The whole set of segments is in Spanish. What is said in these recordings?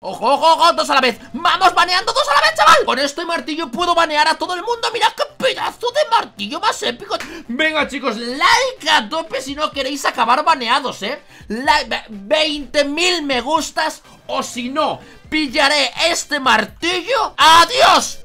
¡Ojo, ojo, ojo! ¡Dos a la vez! ¡Vamos baneando dos a la vez, chaval! Con este martillo puedo banear a todo el mundo. ¡Mirad qué pedazo de martillo más épico! Venga, chicos, like a tope si no queréis acabar baneados, ¿eh? 20.000 me gustas o si no, pillaré este martillo. ¡Adiós!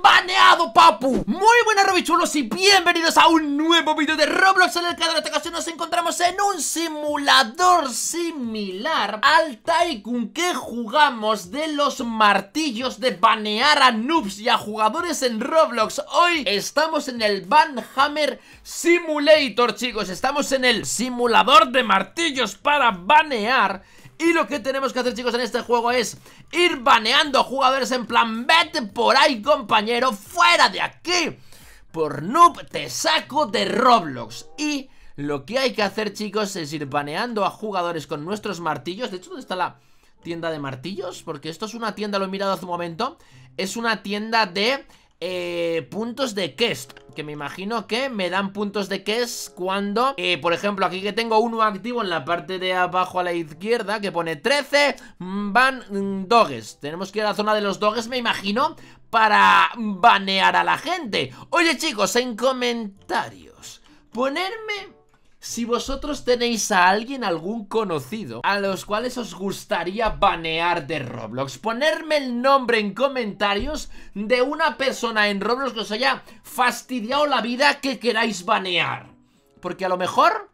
¡Baneado, papu! Muy buenas, robichulos, y bienvenidos a un nuevo vídeo de Roblox en el que en esta ocasión nos encontramos en un simulador similar al Tycoon que jugamos de los martillos, de banear a noobs y a jugadores en Roblox. Hoy estamos en el Ban Hammer Simulator, chicos. Estamos en el simulador de martillos para banear. Y lo que tenemos que hacer, chicos, en este juego es ir baneando jugadores en plan: vete por ahí, compañero, fuera de aquí, por noob te saco de Roblox. Y lo que hay que hacer, chicos, es ir baneando a jugadores con nuestros martillos. De hecho, ¿dónde está la tienda de martillos? Porque esto es una tienda, lo he mirado hace un momento. Es una tienda de puntos de quest, que me imagino que me dan puntos de quest cuando, por ejemplo, aquí que tengo uno activo en la parte de abajo a la izquierda, que pone 13 ban dogs. Tenemos que ir a la zona de los dogs, me imagino, para banear a la gente. Oye, chicos, en comentarios, ponerme si vosotros tenéis a alguien, algún conocido, a los cuales os gustaría banear de Roblox. Ponerme el nombre en comentarios de una persona en Roblox que os haya fastidiado la vida, que queráis banear, porque a lo mejor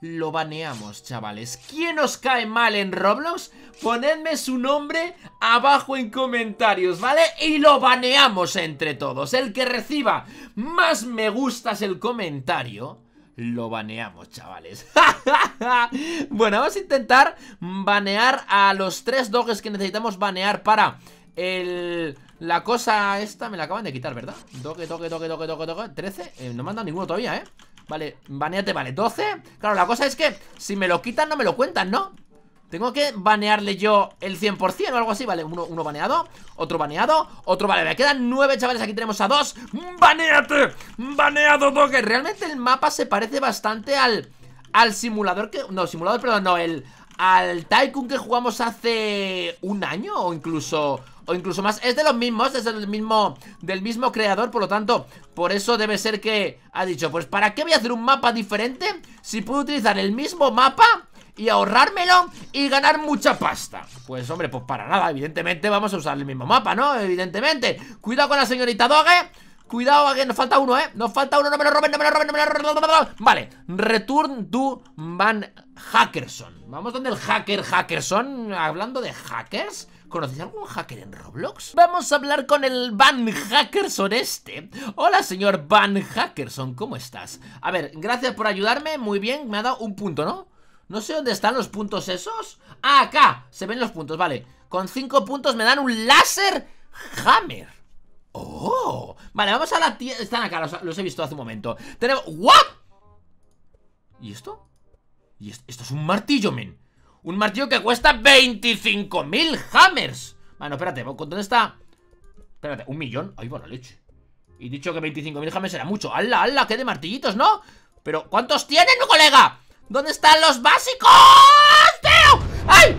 lo baneamos, chavales. ¿Quién os cae mal en Roblox? Ponedme su nombre abajo en comentarios, ¿vale? Y lo baneamos entre todos. El que reciba más me gustas el comentario, lo baneamos, chavales. Bueno, vamos a intentar banear a los 3 dogs que necesitamos banear para la cosa esta. Me la acaban de quitar, ¿verdad? Doge, doge, doge, doge, doge, doge. 13, no me han dado ninguno todavía, ¿eh? Vale, baneate, vale, 12. Claro, la cosa es que si me lo quitan no me lo cuentan, ¿no? Tengo que banearle yo el 100% o algo así, vale. Uno baneado, otro baneado, otro, vale. Me quedan 9, chavales, aquí tenemos a 2. ¡Baneate! ¡Baneado, Doge! Realmente el mapa se parece bastante al simulador que... No, simulador, perdón, no, al Tycoon que jugamos hace un año o incluso más. Es de los mismos, es del mismo creador, por lo tanto, por eso debe ser que ha dicho: pues ¿para qué voy a hacer un mapa diferente si puedo utilizar el mismo mapa y ahorrármelo y ganar mucha pasta? Pues hombre, pues para nada, evidentemente vamos a usar el mismo mapa, ¿no? Evidentemente. Cuidado con la señorita Doge. Cuidado, que nos falta uno, ¿eh? Nos falta uno, no me lo roben, no me lo roben, no me lo roben. Vale, return to Ban Hackerson. Vamos donde el hacker Hackerson. Hablando de hackers, ¿conocéis algún hacker en Roblox? Vamos a hablar con el Ban Hackerson este. Hola, señor Ban Hackerson, ¿cómo estás? A ver, gracias por ayudarme, muy bien, me ha dado un punto, ¿no? No sé dónde están los puntos esos. Ah, acá, se ven los puntos, vale. Con 5 puntos me dan un láser hammer. Oh, vale, vamos a la tienda. Están acá, los he visto hace un momento. Tenemos... ¿What? ¿Y esto? ¿Y esto? Esto es un martillo, men. Un martillo que cuesta 25.000 hammers. Bueno, espérate, ¿dónde está? Espérate, 1.000.000, ahí va la leche. Y dicho que 25.000 hammers era mucho. ¡Hala, hala! ¡Qué de martillitos, no! Pero, ¿cuántos tienen, colega? ¿Dónde están los básicos, tío? ¡Ay!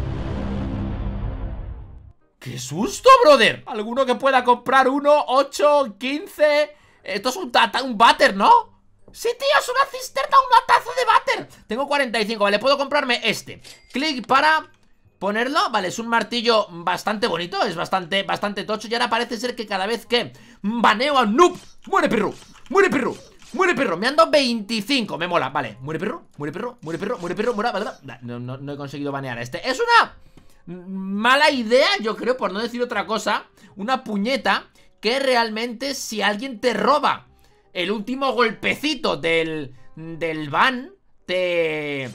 ¡Qué susto, brother! Alguno que pueda comprar uno, 8, 15... Esto es un váter, ¿no? Sí, tío, es una cisterna, una taza de váter. Tengo 45, vale, puedo comprarme este. Clic para ponerlo. Vale, es un martillo bastante bonito. Es bastante tocho. Y ahora parece ser que cada vez que baneo a un noob... ¡Muere, perro! ¡Muere, perro! Muere perro, me han dado 25, me mola, vale. Muere perro, muere perro, muere perro, muere perro, muere, vale. No he conseguido banear a este. Es una mala idea, yo creo, por no decir otra cosa. Una puñeta que realmente, si alguien te roba el último golpecito del ban, te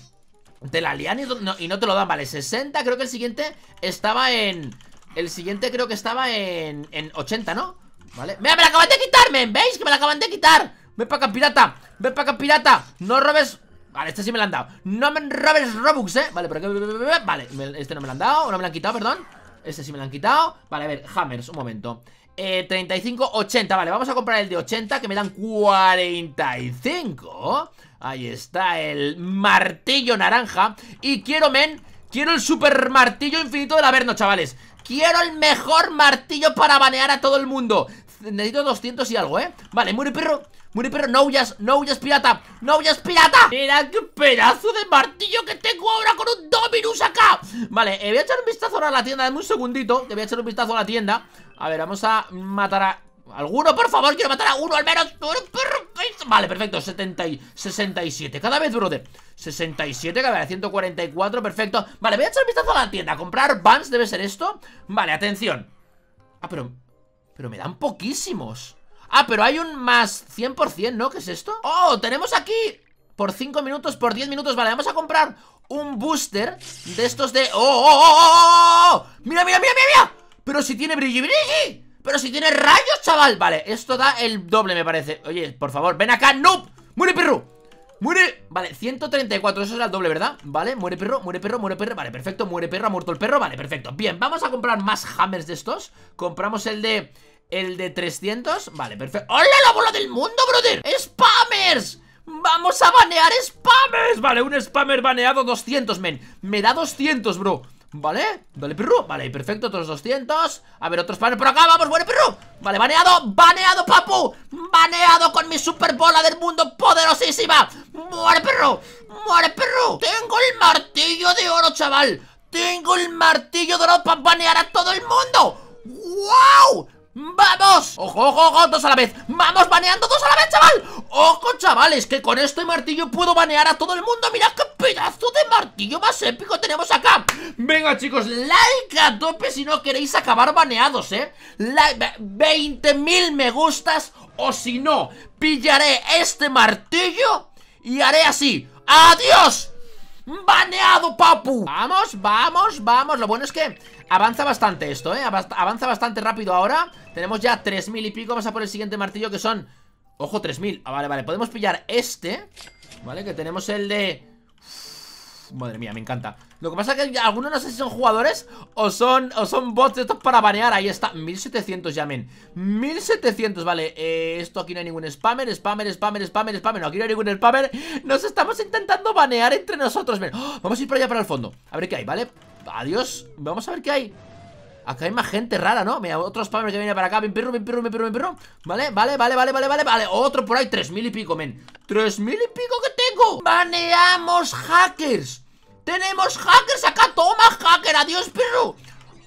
la lian y no te lo dan, vale. 60, creo que el siguiente estaba en... El siguiente creo que estaba en 80, ¿no? Vale, mira, me la acaban de quitar, men, ¿veis? Que me la acaban de quitar. Ven para acá, pirata, ven para acá, pirata. No robes... Vale, este sí me lo han dado. No me robes Robux, ¿eh? Vale, pero que... Vale, este no me lo han dado, no me lo han quitado, perdón. Este sí me lo han quitado. Vale, a ver, hammers, un momento. 35, 80, vale, vamos a comprar el de 80, que me dan 45. Ahí está el martillo naranja. Y quiero, men, quiero el super martillo infinito del Averno, chavales. Quiero el mejor martillo para banear a todo el mundo. Necesito 200 y algo, ¿eh? Vale, muere perro. Muere perro, no huyas, no huyas pirata. ¡No huyas pirata! Mira qué pedazo de martillo que tengo ahora con un Dominus acá. Vale, voy a echar un vistazo ahora a la tienda. Dame un segundito, que voy a echar un vistazo a la tienda. A ver, vamos a matar a... alguno, por favor, quiero matar a uno al menos. Vale, perfecto, 70 y 67 cada vez, brother. 67 cada vez, 144, perfecto. Vale, voy a echar un vistazo a la tienda. Comprar bans, debe ser esto. Vale, atención. Ah, pero me dan poquísimos. Ah, pero hay un más 100%, ¿no? ¿Qué es esto? Oh, tenemos aquí por 5 minutos, por 10 minutos. Vale, vamos a comprar un booster de estos de... ¡Oh, oh, oh, oh, oh! ¡Mira, mira, mira, mira! ¡Pero si tiene brilli, brilli! ¡Pero si tiene rayos, chaval! Vale, esto da el doble, me parece. Oye, por favor, ven acá, noob. ¡Muere, perro! ¡Muere! Vale, 134, eso era el doble, ¿verdad? Vale, muere perro, muere perro, muere perro. Vale, perfecto, muere perro, ha muerto el perro. Vale, perfecto. Bien, vamos a comprar más hammers de estos. Compramos el de... el de 300, vale, perfecto. ¡Hola, la bola del mundo, brother! ¡Spammers! ¡Vamos a banear spammers! Vale, un spammer baneado 200, men. Me da 200, bro. Vale, dale, perro. Vale, perfecto, otros 200. A ver, otros spammer por acá, vamos, bueno, perro. Vale, baneado, baneado, papu. Baneado con mi super bola del mundo poderosísima. ¡Muere, perro! ¡Muere, perro! Tengo el martillo de oro, chaval. Tengo el martillo de oro para banear a todo el mundo. ¡Wow! ¡Vamos! ¡Ojo, ojo, ojo! ¡Dos a la vez! ¡Vamos baneando dos a la vez, chaval! ¡Ojo, chavales! Que con este martillo puedo banear a todo el mundo. ¡Mirad qué pedazo de martillo más épico tenemos acá! Venga, chicos, like a tope si no queréis acabar baneados, ¿eh? 20.000 me gustas o si no, pillaré este martillo y haré así. ¡Adiós! ¡Baneado, papu! Vamos, vamos, vamos. Lo bueno es que avanza bastante esto, ¿eh? Avanza bastante rápido ahora. Tenemos ya 3.000 y pico. Vamos a por el siguiente martillo que son... ojo, 3.000. Ah, vale, vale. Podemos pillar este, ¿vale? Que tenemos el de... madre mía, me encanta. Lo que pasa es que algunos no sé si son jugadores o son bots estos para banear. Ahí está, 1700 ya, men. 1700, vale, esto aquí no hay ningún spammer, spammer, spammer, spammer, spammer. No, aquí no hay ningún spammer. Nos estamos intentando banear entre nosotros, men. ¡Oh! Vamos a ir para allá, para el fondo, a ver qué hay, ¿vale? Adiós, vamos a ver qué hay. Acá hay más gente rara, ¿no? Mira, otro spammer que viene para acá. Ven, perro, ven, perro, ven, perro, ven, perro. Vale, vale, vale, vale, vale, vale, vale. Otro por ahí, 3.000 y pico, men. 3.000 y pico que tengo. Baneamos hackers. Tenemos hackers acá. Toma, hacker. Adiós, perro.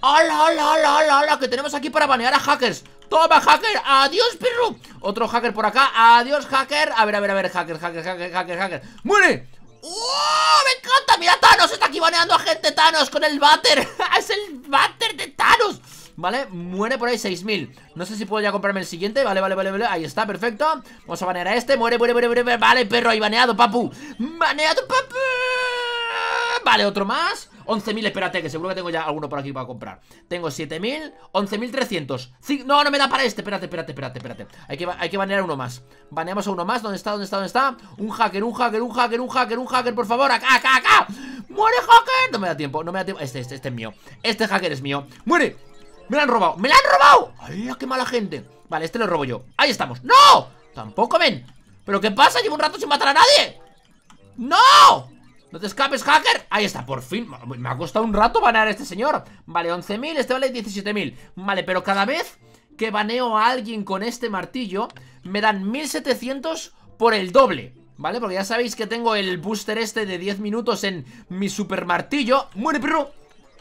Hola, hola, hola, hola, hola. Que tenemos aquí para banear a hackers. Toma, hacker. Adiós, perro. Otro hacker por acá. Adiós, hacker. A ver, hacker, hacker, hacker, hacker, hacker. ¡Muere! ¡Oh! ¡Me encanta! ¡Mira, Thanos! Está aquí baneando a gente, Thanos, con el váter. ¡Es el váter de Thanos! Vale, muere por ahí 6.000. No sé si puedo ya comprarme el siguiente. Vale, vale, vale, vale. Ahí está, perfecto. Vamos a banear a este. Muere, muere, muere, muere. Vale, perro, ahí baneado, papu. ¡Baneado, papu! Vale, otro más. 11.000, espérate, que seguro que tengo ya alguno por aquí para comprar. Tengo 7.000, 11.300. No, no me da para este, espérate, espérate, espérate, espérate. Hay que banear uno más. Baneamos a uno más, ¿dónde está, dónde está, dónde está? Un hacker, un hacker, un hacker, un hacker, un hacker, por favor, acá, acá, acá. ¡Muere, hacker! No me da tiempo, no me da tiempo. Este es mío, este hacker es mío. ¡Muere! ¡Me lo han robado, me lo han robado! ¡Ay, qué mala gente! Vale, este lo robo yo, ahí estamos. ¡No! Tampoco, ven. ¿Pero qué pasa? Llevo un rato sin matar a nadie. ¡No! ¡No te escapes, hacker! Ahí está, por fin. Me ha costado un rato banear a este señor. Vale, 11.000, este vale 17.000. Vale, pero cada vez que baneo a alguien con este martillo me dan 1.700 por el doble, ¿vale? Porque ya sabéis que tengo el booster este de 10 minutos en mi super martillo. ¡Muere, perro!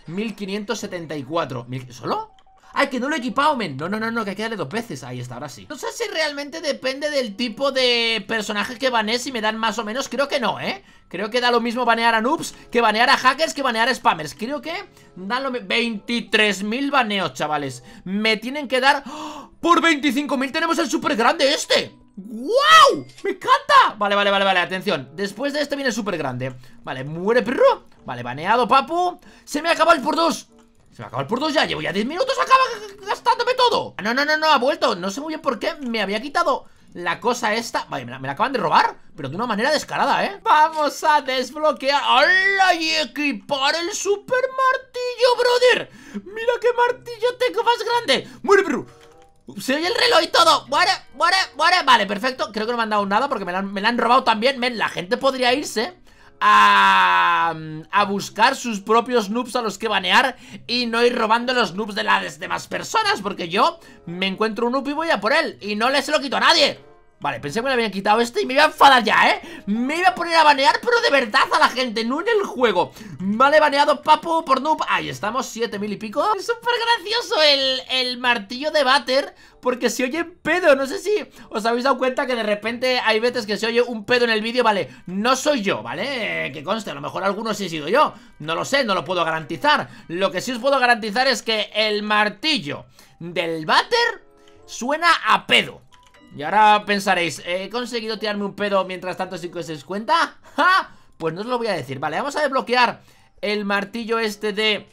1.574. ¿Solo? ¡Ay, que no lo he equipado, men! No, no, no, no, que hay que darle dos veces. Ahí está, ahora sí. No sé si realmente depende del tipo de personaje que banees, si me dan más o menos. Creo que no, ¿eh? Creo que da lo mismo banear a noobs que banear a hackers que banear a spammers. Creo que dan lo mismo. 23.000 baneos, chavales. Me tienen que dar... ¡oh! ¡Por 25.000 tenemos el super grande este! ¡Wow! ¡Me encanta! Vale, vale, vale, vale, atención. Después de este viene el super grande. Vale, muere, perro. Vale, baneado, papu. Se me acaba el por dos. Se me acabó el por 2 ya, llevo ya 10 minutos, acaba gastándome todo. No, no, no, no, ha vuelto, no sé muy bien por qué, me había quitado la cosa esta. Vale, me la acaban de robar, pero de una manera descarada, ¿eh? Vamos a desbloquear, ¡hola! Y equipar el super martillo, brother. Mira qué martillo tengo más grande. ¡Muere, perro! Se oye el reloj y todo. ¡Muere, muere, muere! Vale, perfecto, creo que no me han dado nada porque me la han robado también. Men, la gente podría irse a buscar sus propios noobs a los que banear y no ir robando los noobs de las demás personas, porque yo me encuentro un noob y voy a por él y no se lo quito a nadie. Vale, pensé que me lo habían quitado este y me iba a enfadar ya, ¿eh? Me iba a poner a banear, pero de verdad a la gente, no en el juego. Vale, baneado Papu por noob. Ahí estamos, 7000 y pico. Es súper gracioso el martillo de váter, porque se oye pedo. No sé si os habéis dado cuenta que de repente hay veces que se oye un pedo en el vídeo, ¿vale? No soy yo, ¿vale? Que conste, a lo mejor algunos sí he sido yo. No lo sé, no lo puedo garantizar. Lo que sí os puedo garantizar es que el martillo del váter suena a pedo. Y ahora pensaréis, ¿he conseguido tirarme un pedo mientras tanto sin que os deis cuenta? ¡Ja! Pues no os lo voy a decir. Vale, vamos a desbloquear el martillo este de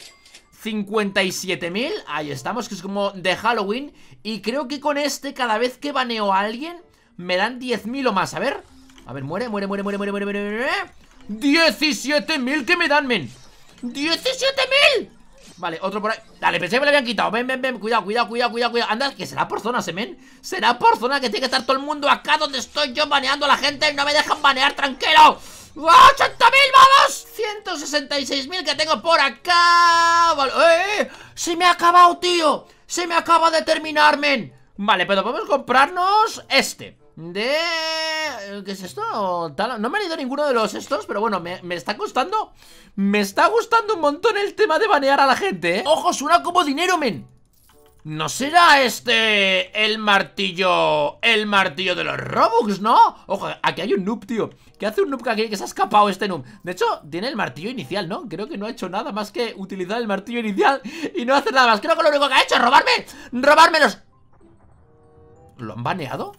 57.000. Ahí estamos, que es como de Halloween. Y creo que con este, cada vez que baneo a alguien, me dan 10.000 o más. A ver, muere. 17.000 que me dan, men. ¡17.000! Vale, otro por ahí. Dale, pensé que me lo habían quitado. Ven, cuidado. Anda, que será por zonas, men. Será por zona, que tiene que estar todo el mundo acá donde estoy yo baneando a la gente y no me dejan banear, tranquilo. ¡80.000, vamos! 166.000 que tengo por acá. Vale, se me ha acabado, tío. Se me acaba de terminar, men. Vale, pero podemos comprarnos este de... ¿Qué es esto? No me han ido ninguno de los estos, pero bueno, me está costando. Me está gustando un montón el tema de banear a la gente, ¿eh? ¡Ojo, suena como dinero, men! ¿No será este el martillo de los Robux, no? Ojo, aquí hay un noob, tío. ¿Qué hace un noob aquí? Que se ha escapado este noob. De hecho, tiene el martillo inicial, ¿no? Creo que no ha hecho nada más que utilizar el martillo inicial y no hacer nada más. Creo que lo único que ha hecho es robármelos. ¿Lo han baneado?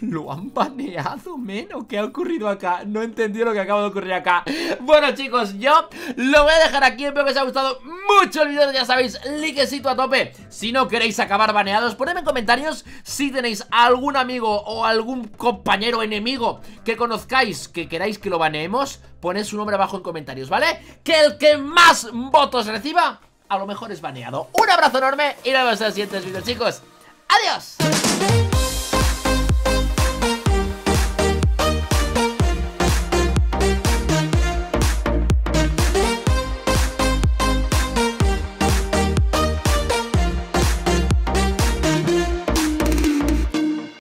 ¿Lo han baneado, men? ¿O qué ha ocurrido acá? No entendí lo que acaba de ocurrir acá. Bueno, chicos, yo lo voy a dejar aquí. Espero que os haya gustado mucho el video. Ya sabéis, likecito a tope. Si no queréis acabar baneados, ponedme en comentarios si tenéis algún amigo o algún compañero enemigo que conozcáis que queráis que lo baneemos. Poned su nombre abajo en comentarios, ¿vale? Que el que más votos reciba, a lo mejor es baneado. Un abrazo enorme y nos vemos en los siguientes videos, chicos. ¡Adiós!